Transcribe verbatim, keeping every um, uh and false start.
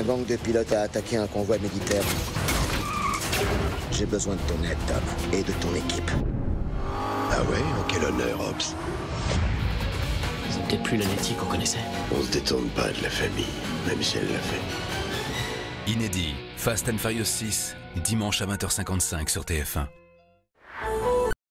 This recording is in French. La gang de pilotes a attaqué un convoi militaire. J'ai besoin de ton aide, Tom, et de ton équipe. Ah ouais, en quel honneur, Hobbs. C'est peut-être plus la Nettie qu'on connaissait. On se détourne pas de la famille, même si elle l'a fait. Inédit, Fast and Furious six, dimanche à vingt heures cinquante-cinq sur T F un.